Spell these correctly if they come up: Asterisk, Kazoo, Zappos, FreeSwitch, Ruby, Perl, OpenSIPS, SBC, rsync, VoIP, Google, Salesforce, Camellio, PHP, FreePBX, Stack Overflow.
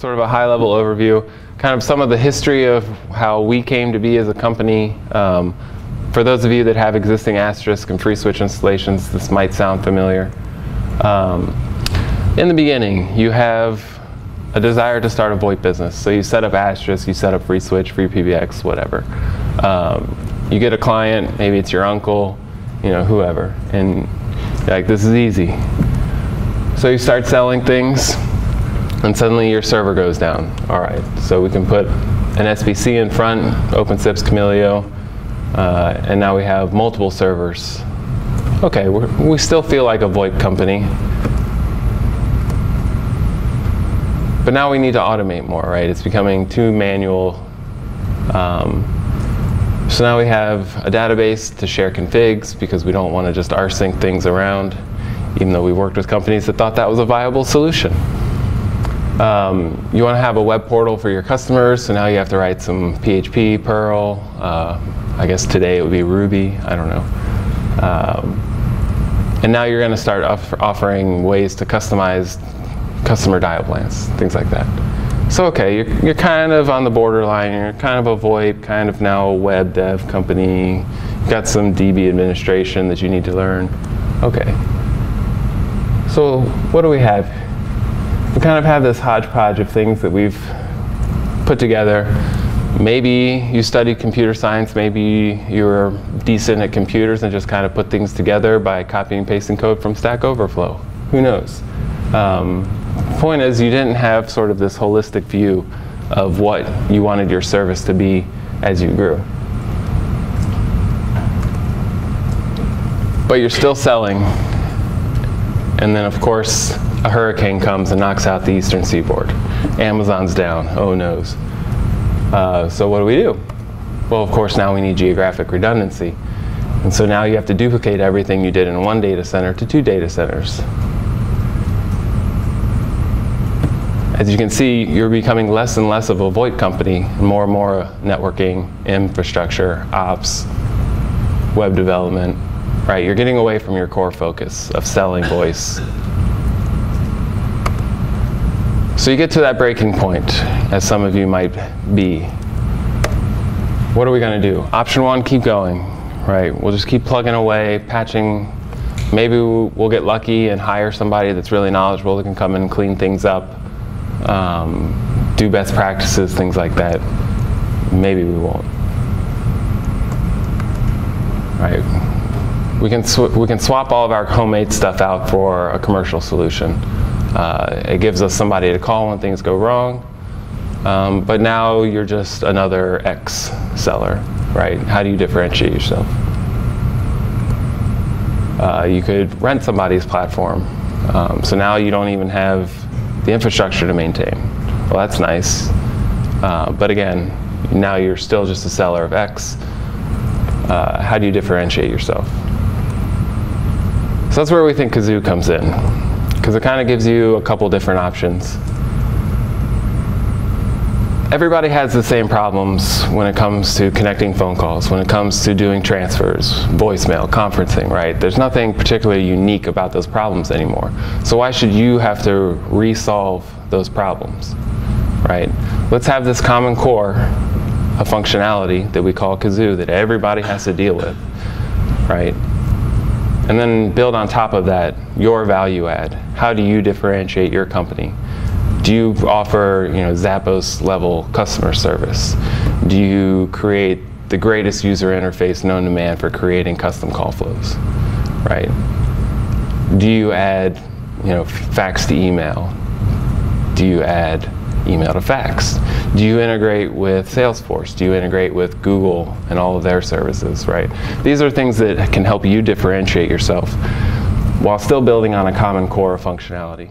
sort of a high-level overview, kind of some of the history of how we came to be as a company. For those of you that have existing Asterisk and FreeSwitch installations, this might sound familiar. In the beginning, you have a desire to start a VoIP business. So you set up Asterisk, you set up FreeSwitch, FreePBX, whatever. You get a client, maybe it's your uncle, you know, whoever, and you're like, this is easy. So you start selling things, and suddenly your server goes down. All right, so we can put an SBC in front, OpenSIPS, Camellio, and now we have multiple servers. Okay, we still feel like a VoIP company. But now we need to automate more, right? It's becoming too manual. So now we have a database to share configs because we don't want to just rsync things around, even though we worked with companies that thought that was a viable solution. You want to have a web portal for your customers, so now you have to write some PHP, Perl. I guess today it would be Ruby. I don't know. And now you're going to start offering ways to customize customer dial plans, things like that. So okay, you're kind of on the borderline. You're kind of a VoIP, kind of now a web dev company. You've got some DB administration that you need to learn. Okay. So what do we have? We kind of have this hodgepodge of things that we've put together. Maybe you studied computer science. Maybe you were decent at computers and just kind of put things together by copying and pasting code from Stack Overflow. Who knows? The point is, you didn't have sort of this holistic view of what you wanted your service to be as you grew. But you're still selling. And then, of course, a hurricane comes and knocks out the eastern seaboard. Amazon's down. Oh, noes. So what do we do? Well, of course, now we need geographic redundancy. And so now you have to duplicate everything you did in one data center to two data centers. As you can see, you're becoming less and less of a VoIP company, more and more networking, infrastructure, ops, web development, right? You're getting away from your core focus of selling voice. So you get to that breaking point, as some of you might be. What are we going to do? Option one, keep going, right? We'll just keep plugging away, patching. Maybe we'll get lucky and hire somebody that's really knowledgeable that can come and clean things up. Do best practices, things like that. Maybe we won't. Right? We can swap all of our homemade stuff out for a commercial solution. It gives us somebody to call when things go wrong. But now you're just another ex-seller, right? How do you differentiate yourself? You could rent somebody's platform. So now you don't even have the infrastructure to maintain. Well, that's nice. But again, now you're still just a seller of X. How do you differentiate yourself? So that's where we think Kazoo comes in, because it kind of gives you a couple different options. Everybody has the same problems when it comes to connecting phone calls, when it comes to doing transfers, voicemail, conferencing, right? There's nothing particularly unique about those problems anymore. So why should you have to resolve those problems, right? Let's have this common core of functionality that we call Kazoo that everybody has to deal with, right? And then build on top of that your value add. How do you differentiate your company? Do you offer, you know, Zappos level customer service? Do you create the greatest user interface known to man for creating custom call flows, right? Do you add, you know, fax to email? Do you add email to fax? Do you integrate with Salesforce? Do you integrate with Google and all of their services, right? These are things that can help you differentiate yourself while still building on a common core of functionality.